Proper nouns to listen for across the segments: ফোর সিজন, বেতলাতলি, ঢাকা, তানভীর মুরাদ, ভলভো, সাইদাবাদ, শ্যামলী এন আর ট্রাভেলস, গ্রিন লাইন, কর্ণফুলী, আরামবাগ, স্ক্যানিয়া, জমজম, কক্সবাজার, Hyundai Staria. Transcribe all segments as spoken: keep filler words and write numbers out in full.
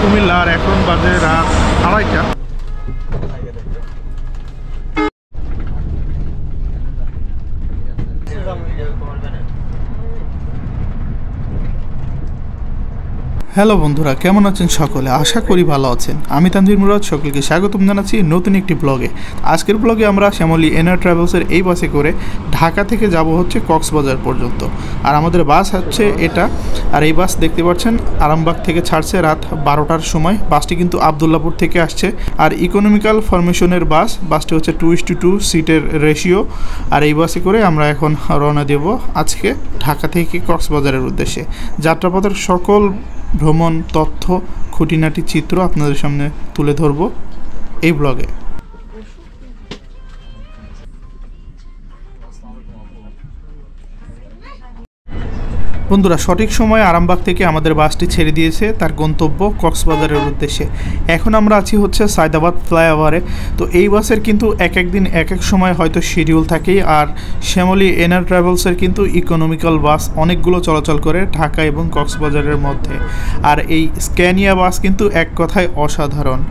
কুমিল্লার, এখন বাজে রাত আড়াইটা। হ্যালো বন্ধুরা, কেমন আছেন সকলে? আশা করি ভালো আছেন। আমি তানভীর মুরাদ, সকলকে স্বাগতম জানাচ্ছি নতুন একটি ব্লগে। আজকের ব্লগে আমরা শ্যামলী এন আর ট্রাভেলসের এই বাসে করে ঢাকা থেকে যাব হচ্ছে কক্সবাজার পর্যন্ত। আর আমাদের বাস হচ্ছে এটা, আর এই বাস দেখতে পাচ্ছেন আরামবাগ থেকে ছাড়ছে রাত বারোটার সময়। বাসটি কিন্তু আবদুল্লাপুর থেকে আসছে, আর ইকোনমিক্যাল ফরমেশনের বাস। বাসটি হচ্ছে টু ইস টু টু সিটের রেশিও। আর এই বাসে করে আমরা এখন রওনা দেব আজকে ঢাকা থেকে কক্সবাজারের উদ্দেশ্যে। যাত্রাপথের সকল ভ্রমণ তথ্য, খুঁটিনাটি চিত্র আপনাদের সামনে তুলে ধরব এই ব্লগে। বন্ধুরা, সঠিক সময়ে আরামবাগ থেকে আমাদের বাসটি ছেড়ে দিয়েছে তার গন্তব্য কক্সবাজারের উদ্দেশ্যে। এখন আমরা আছি হচ্ছে সাইদাবাদ ফ্লাইওভারে। তো এই বাসের কিন্তু এক এক দিন এক এক সময় হয়তো শিডিউল থাকেই। আর শ্যামলী এন আর ট্রাভেলসের কিন্তু ইকোনমিক্যাল বাস অনেকগুলো চলাচল করে ঢাকা এবং কক্সবাজারের মধ্যে। আর এই স্ক্যানিয়া বাস কিন্তু এক কথায় অসাধারণ।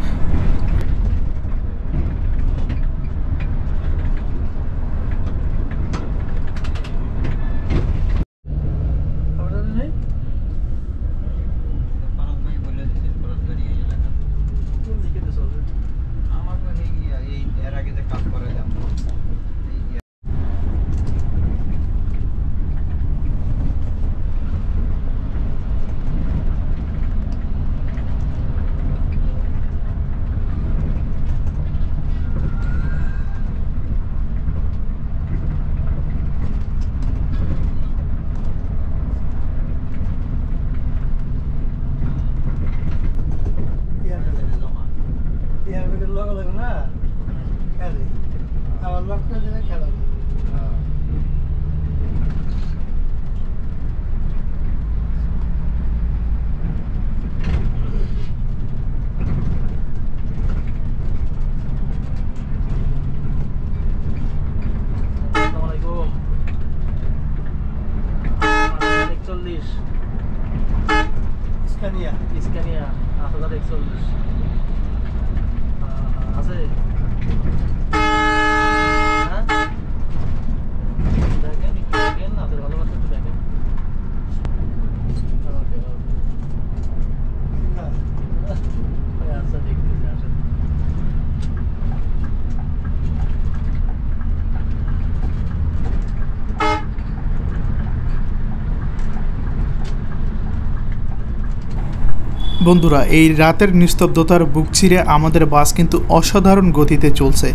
বন্ধুরা, এই রাতের নিস্তব্ধতার বুক ছিঁড়ে আমাদের বাস কিন্তু অসাধারণ গতিতে চলছে।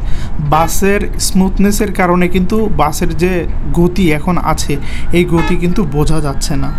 বাসের স্মুথনেসের কারণে কিন্তু বাসের যে গতি এখন আছে, এই গতি কিন্তু বোঝা যাচ্ছে না।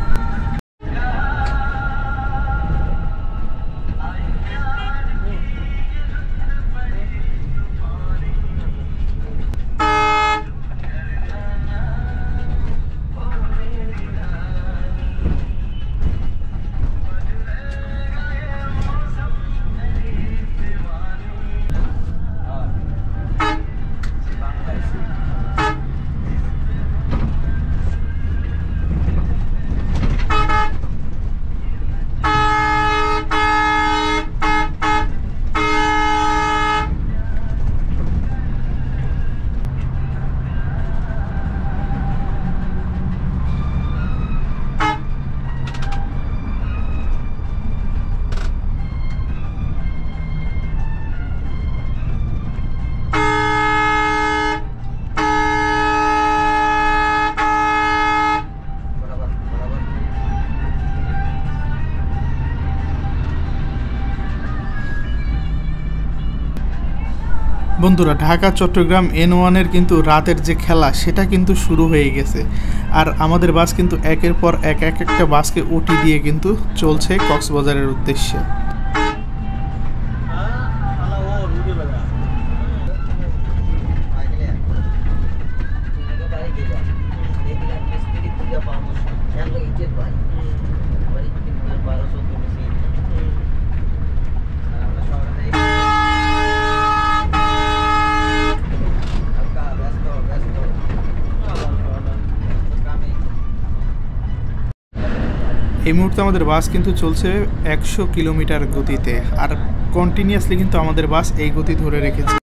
বন্ধুরা, ঢাকা চট্টগ্রাম এন ওয়ানের কিন্তু রাতের যে খেলা, সেটা কিন্তু শুরু হয়ে গেছে। আর আমাদের বাস কিন্তু একের পর এক এক একটা বাসকে ওটি দিয়ে কিন্তু চলছে কক্সবাজারের উদ্দেশ্যে। এই মুহূর্তে আমাদের বাস কিন্তু চলছে একশো কিলোমিটার গতিতে, আর কন্টিনিউয়াসলি কিন্তু আমাদের বাস এই গতি ধরে রেখেছে।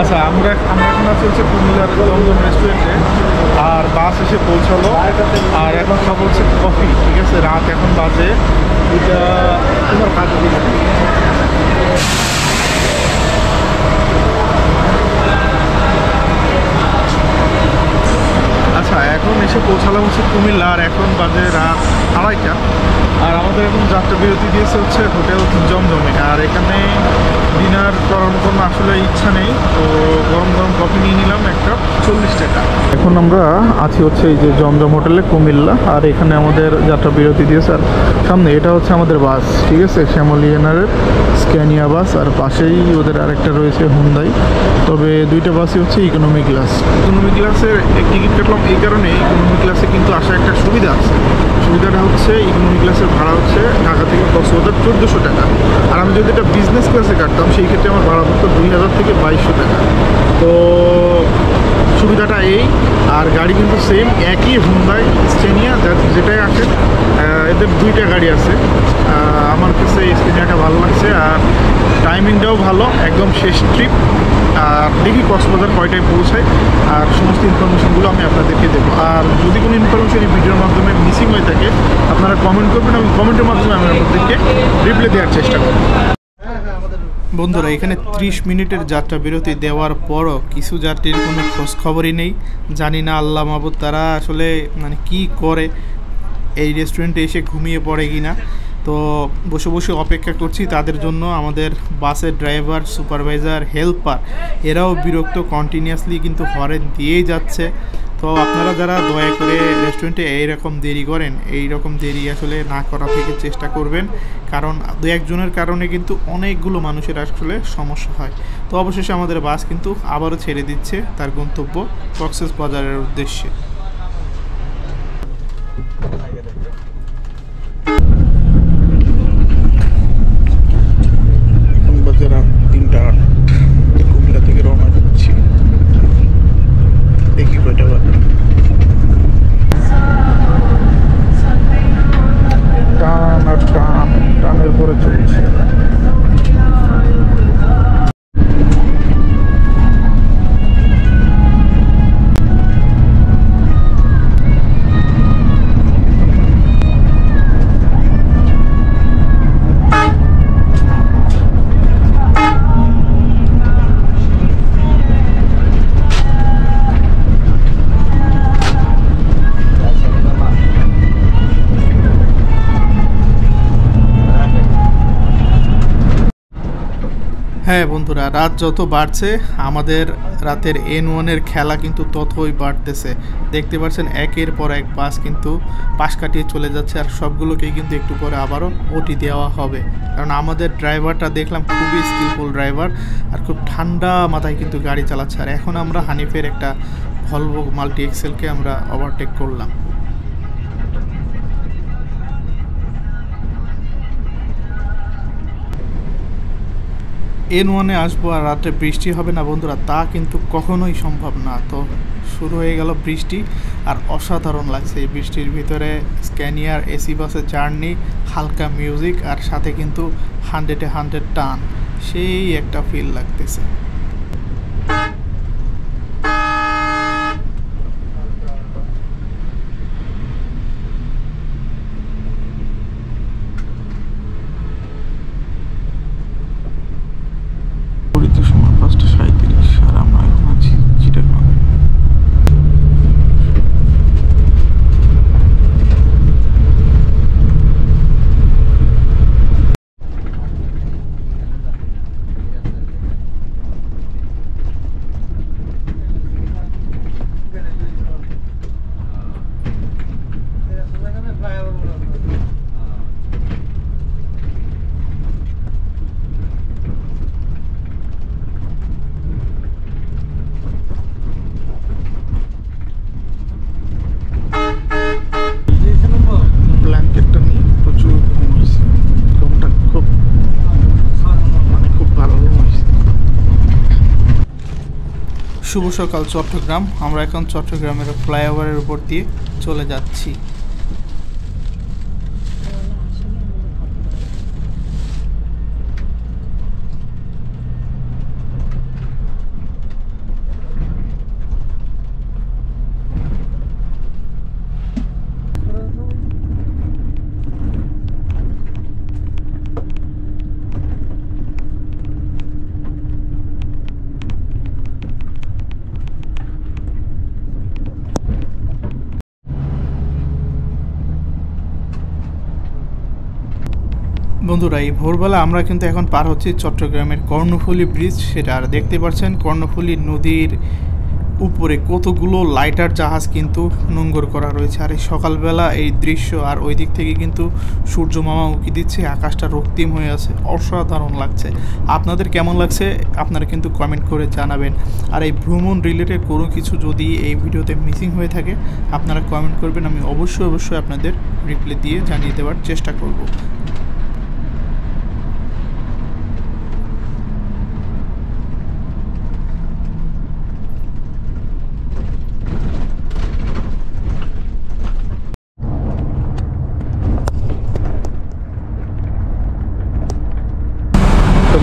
আচ্ছা, আমরা আমরা এখন আছি হচ্ছে কুমিল্লার জমজম রেস্টুরেন্টে, আর বাস এসে পৌঁছালো। আর এখন খাবো হচ্ছে কফি, ঠিক আছে? রাত এখন বাজে দুইটা আচ্ছা, এখন এসে পৌঁছালাম হচ্ছে কুমিল্লা, আর এখন বাজে রাত আড়াইটা। আর আমাদের এখন যাত্রা বিরতি দিয়েছে হচ্ছে হোটেল জমজমে, আর এখানে ডিনার করার কোনো আসলে ইচ্ছা নেই, তো গরম গরম কফি নিয়ে নিলাম একটা চল্লিশ টাকা। এখন আমরা আছি হচ্ছে এই যে জমজম হোটেলে কুমিল্লা, আর এখানে আমাদের যাত্রা বিরতি দিয়েছে। আর সামনে এটা হচ্ছে আমাদের বাস, ঠিক আছে, Shyamoli N R স্ক্যানিয়া bus, আর পাশেই ওদের আরেকটা রয়েছে হুন্ডাই। তবে দুইটা বাসই হচ্ছে ইকোনমি ক্লাস। ইকোনমি ক্লাসের টিকিট কাটলাম এই কারণে, ইকোনমি ক্লাসে কিন্তু আসার একটা সুবিধা আছে। সুবিধাটা হচ্ছে ইকোনমি ক্লাসের ভাড়া হচ্ছে ঢাকা থেকে দশ হাজার চোদ্দোশো টাকা, আর আমি যদি এটা বিজনেস ক্লাসে কাটতাম সেই ক্ষেত্রে আমার ভাড়া পড়তো দুই হাজার থেকে বাইশশো টাকা। তো সুবিধাটা এই। আর গাড়ি কিন্তু সেম একই Hyundai Staria, যেটাই আছে এদের দুইটা গাড়ি আছে। আমার কাছে Stariaটা ভালো লাগছে, আর টাইমিংটাও ভালো, একদম শেষ ট্রিপ। আর দেখি কক্সবাজার কয়টায় পৌঁছায়, আর সমস্ত ইনফরমেশনগুলো আমি আপনাদেরকে দেবো। আর যদি কোনো ইনফরমেশন এই ভিডিওর মাধ্যমে মিসিং হয়ে থাকে আপনারা কমেন্ট করবেন, এবং কমেন্টের মাধ্যমে আমি আপনাদেরকে রিপ্লাই দেওয়ার চেষ্টা করব। বন্ধুরা, এখানে ত্রিশ মিনিটের যাত্রা বিরতি দেওয়ার পরও কিছু যাত্রীর কোনো খোঁজ খবরই নেই। জানি না আল্লাহ মাবুদ তারা আসলে মানে কি করে, এই রেস্টুরেন্টে এসে ঘুমিয়ে পড়ে কি না। তো বসে বসে অপেক্ষা করছি তাদের জন্য। আমাদের বাসের ড্রাইভার, সুপারভাইজার, হেল্পার এরাও বিরক্ত, কন্টিনিউয়াসলি কিন্তু হরেন দিয়েই যাচ্ছে। তো আপনারা যারা দয়া করে রেস্টুরেন্টে এইরকম দেরি করেন, এই রকম দেরি আসলে না করা থেকে চেষ্টা করবেন, কারণ দু একজনের কারণে কিন্তু অনেকগুলো মানুষের আসলে সমস্যা হয়। তো অবশেষে আমাদের বাস কিন্তু আবারও ছেড়ে দিচ্ছে তার গন্তব্য কক্সবাজারের উদ্দেশ্যে। হ্যাঁ বন্ধুরা, রাত যত বাড়ছে আমাদের রাতের এন ওয়ানের খেলা কিন্তু ততই বাড়তেছে। দেখতে পাচ্ছেন একের পর এক বাস কিন্তু পাশ কাটিয়ে চলে যাচ্ছে, আর সবগুলোকেই কিন্তু একটু পরে আবারও ওটি দেওয়া হবে। কারণ আমাদের ড্রাইভারটা দেখলাম খুবই স্কিলফুল ড্রাইভার, আর খুব ঠান্ডা মাথায় কিন্তু গাড়ি চালাচ্ছে। আর এখন আমরা হানিফের একটা ভলভো মাল্টি এক্সেলকে আমরা ওভারটেক করলাম। এন ওয়ানে আসবো আর রাত্রে বৃষ্টি হবে না বন্ধুরা, তা কিন্তু কখনোই সম্ভব না। তো শুরু হয়ে গেল বৃষ্টি, আর অসাধারণ লাগছে এই বৃষ্টির ভিতরে স্ক্যানিয়ার এসি বাসের জার্নি, হালকা মিউজিক, আর সাথে কিন্তু হান্ড্রেডে হান্ড্রেড টান, সেই একটা ফিল লাগতেছে। শুভ সকাল চট্টগ্রাম। আমরা এখন চট্টগ্রামের ফ্লাইওভারের উপর দিয়ে চলে যাচ্ছি। বন্ধুরা, এই ভোরবেলা আমরা কিন্তু এখন পার হচ্ছি চট্টগ্রামের কর্ণফুলী ব্রিজ। সেটা আর দেখতে পাচ্ছেন কর্ণফুলী নদীর উপরে কতগুলো লাইটার জাহাজ কিন্তু নোঙ্গর করা রয়েছে। আর এই সকালবেলা এই দৃশ্য, আর ওই দিক থেকে কিন্তু সূর্যমামা উঁকি দিচ্ছে, আকাশটা রক্তিম হয়ে আছে, অসাধারণ লাগছে। আপনাদের কেমন লাগছে আপনারা কিন্তু কমেন্ট করে জানাবেন। আর এই ভ্রমণ রিলেটেড কোনো কিছু যদি এই ভিডিওতে মিসিং হয়ে থাকে আপনারা কমেন্ট করবেন, আমি অবশ্যই অবশ্যই আপনাদের রিপ্লাই দিয়ে জানিয়ে দেওয়ার চেষ্টা করব।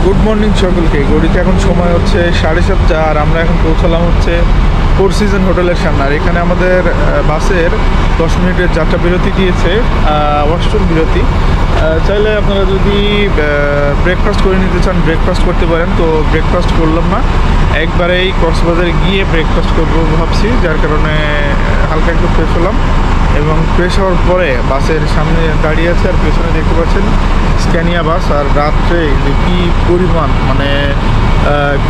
গুড মর্নিং সকলকে। গড়িতে এখন সময় হচ্ছে সাড়ে সাতটা, আর আমরা এখন পৌঁছালাম হচ্ছে ফোর সিজন হোটেলের সামনে। আর এখানে আমাদের বাসের দশ মিনিটের যাত্রা বিরতি দিয়েছে, ওয়াশরুম বিরতি। চাইলে আপনারা যদি ব্রেকফাস্ট করে নিতে চান ব্রেকফাস্ট করতে পারেন। তো ব্রেকফাস্ট করলাম না, একবারেই কক্সবাজারে গিয়ে ব্রেকফাস্ট করবো ভাবছি, যার কারণে হালকা একটু ফ্রেশ হলাম এবং ফ্রেশ হওয়ার পরে বাসের সামনে দাঁড়িয়ে আছে। আর পেছনে দেখতে পাচ্ছেন স্ক্যানিয়া বাস। আর রাত্রে কী পরিমাণ মানে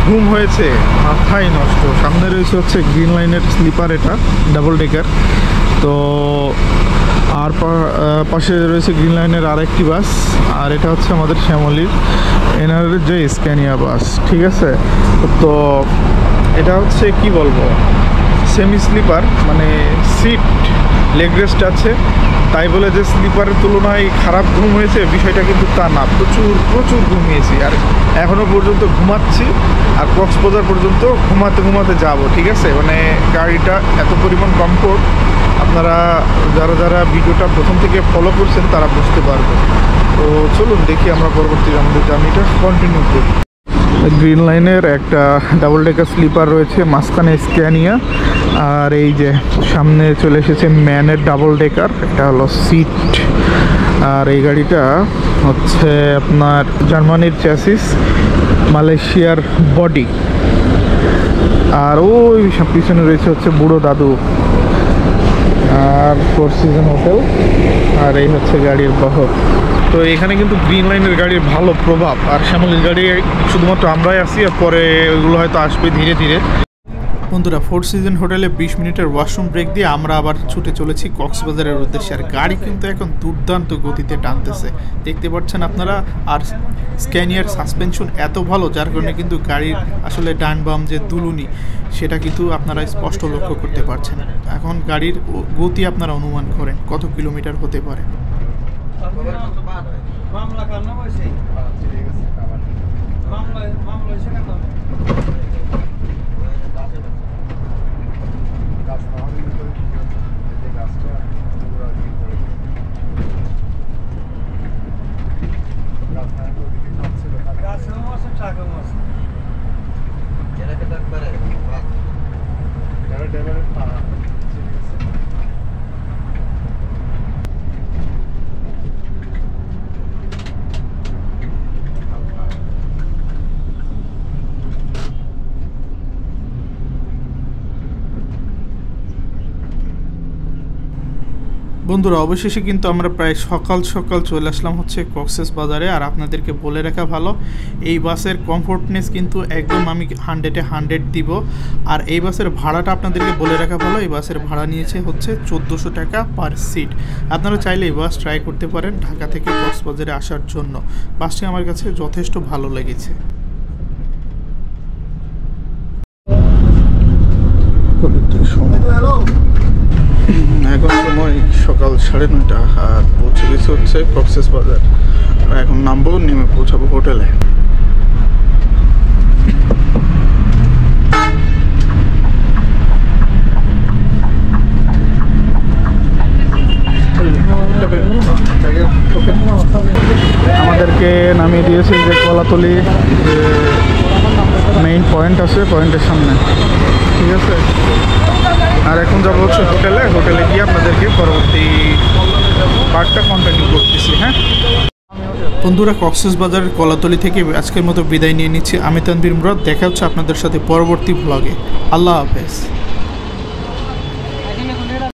ঘুম হয়েছে, মাথাই নষ্ট। সামনে রয়েছে হচ্ছে গ্রিন লাইনের স্লিপার, এটা ডাবল ডেকার। তো আর পাশে রয়েছে গ্রিন লাইনের আরেকটি বাস, আর এটা হচ্ছে আমাদের শ্যামলী এন আর যে স্ক্যানিয়া বাস, ঠিক আছে। তো এটা হচ্ছে কি বলবো, সেমি স্লিপার, মানে সিট লেগ রেস্ট আছে, তাই বলে যে স্লিপারের তুলনায় খারাপ ঘুম হয়েছে বিষয়টা কিন্তু তা না। প্রচুর প্রচুর ঘুমিয়েছি, আর এখনও পর্যন্ত ঘুমাচ্ছি, আর কক্সবাজার পর্যন্ত ঘুমাতে ঘুমাতে যাব, ঠিক আছে। মানে গাড়িটা এত পরিমাণ কমফোর্ট, আপনারা যারা যারা ভিডিওটা প্রথম থেকে ফলো করছেন তারা বুঝতে পারবেন। তো চলুন দেখি আমরা পরবর্তী আমাদের জার্নিটা কন্টিনিউ করি। গ্রিন লাইনের একটা ডাবল ডেকার স্লিপার রয়েছে, মাঝখানে স্ক্যানিয়া, আর এই যে সামনে চলে এসেছে ম্যানের ডাবল ডেকার, এটা হলো সিট। আর এই গাড়িটা হচ্ছে আপনার জার্মানির চ্যাসিস, মালয়েশিয়ার বডি। আর ওই সব পিছনে রয়েছে হচ্ছে বুড়ো দাদু আর ফোর সিজন হোটেল, আর এই হচ্ছে গাড়ির বহর। তো এখানে কিন্তু গ্রিন লাইনের গাড়ির ভালো প্রভাব, আর শ্যামলীর গাড়ি শুধুমাত্র আমরাই আছি, আর পরে ওইগুলো হয়তো আসবে ধীরে ধীরে। বন্ধুরা, ফোর সিজন হোটেলে বিশ মিনিটের ওয়াশরুম ব্রেক দিয়ে আমরা আবার ছুটে চলেছি কক্সবাজারের উদ্দেশ্যে। আর গাড়ি কিন্তু এখন দুর্দান্ত গতিতে টানতেছে, দেখতে পাচ্ছেন আপনারা। আর স্ক্যানিয়ার সাসপেনশন এত ভালো, যার কারণে কিন্তু গাড়ির আসলে ডান বাম যে দুলুনি সেটা কিন্তু আপনারা স্পষ্ট লক্ষ্য করতে পারছেন। এখন গাড়ির গতি আপনারা অনুমান করেন কত কিলোমিটার হতে পারে। বন্ধুরা, অবশেষে কিন্তু আমরা প্রায় সকাল সকাল চলে আসলাম হচ্ছে কক্সেস বাজারে। আর আপনাদেরকে বলে রাখা ভালো, এই বাসের কমফোর্টনেস কিন্তু একদম আমি হান্ড্রেডে হান্ড্রেড দিব। আর এই বাসের ভাড়াটা আপনাদেরকে বলে রাখা ভালো, এই বাসের ভাড়া নিয়েছে হচ্ছে চোদ্দোশো টাকা পার সিট। আপনারা চাইলে এই বাস ট্রাই করতে পারেন ঢাকা থেকে কক্সবাজারে আসার জন্য। বাসটি আমার কাছে যথেষ্ট ভালো লেগেছে। এখন সময় সকাল সাড়ে নয়টা, আর পৌঁছে গেছে হচ্ছে কক্সেস বাজার। আর এখন নামবো, নেমে পৌঁছাবো হোটেলে। নামিয়ে দিয়েছে যে বেতলাতলি যে মেইন পয়েন্ট আছে, পয়েন্টের সামনে। ঠিক আছে, আর এখন যাবো হচ্ছে হোটেলে, হোটেলে গিয়ে আপনাদেরকে পরবর্তী পার্টটা কন্টিনিউ করতেছি। হ্যাঁ বন্ধুরা, কক্সবাজারের কলাতলি থেকে আজকের মতো বিদায় নিয়ে নিচ্ছি। আমি তানভীর মুরাদ, দেখা হচ্ছে আপনাদের সাথে পরবর্তী ব্লগে। আল্লাহ হাফেজ।